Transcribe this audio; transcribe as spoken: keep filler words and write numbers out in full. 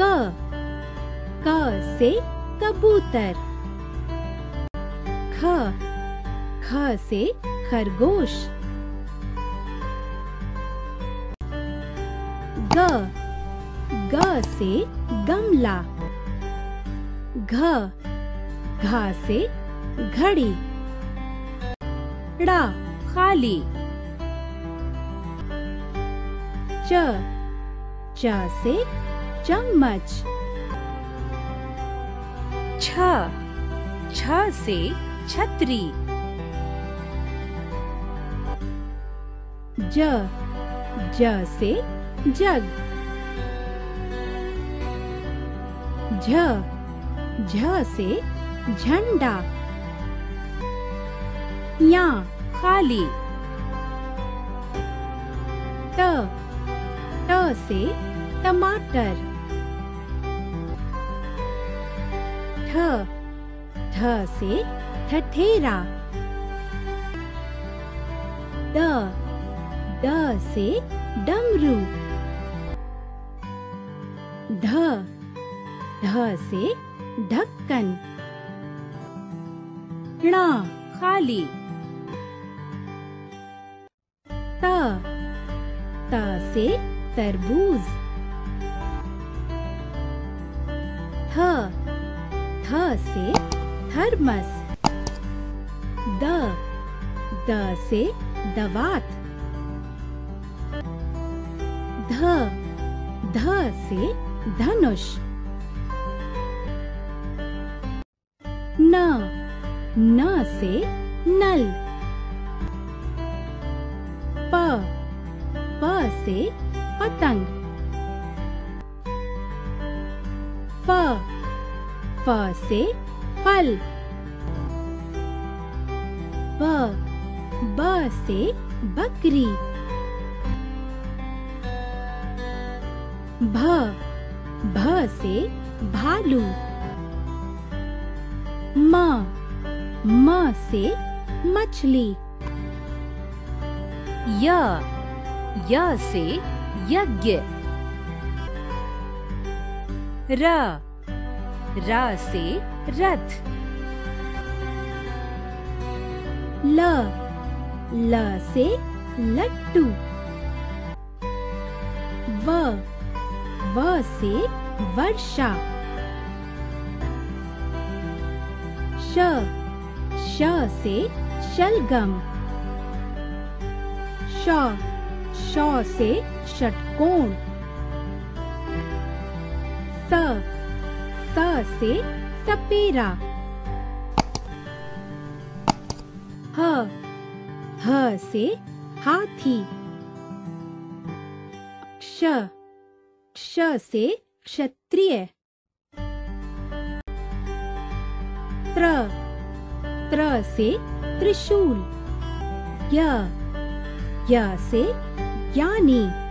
क, क से कबूतर। ख, ख से खरगोश। ग, ग से गमला। घ, घा से घड़ी। ड़ा, खाली। च, च से चम्मच। छ, छ से छतरी। ज, ज से जग। झ, झ से झंडा। या, खाली। त, ट से टमाटर। ठ, ठ से ठठेरा। ड, ड से डमरू। ढ, ढ से ढक्कन। ण, खाली। त, त से तरबूज। थ, थ से थर्मस। द, द से दवात। ध, ध से धनुष। न, न से नल। प, प से पतंग। फ, फ से फल। ब, ब से बकरी। भ, भ से भालू। म, म से मछली। य, य से यज्ञ। र, र से रथ। ल, ल से लट्टू। व, व से वर्षा। श, श से शलगम। श, श से षटकोण। स, स से सपेरा। ह, ह से हाथी। क्ष, क्ष से क्षत्रिय। त्र, त्र से त्रिशूल। य, य से ज्ञानी।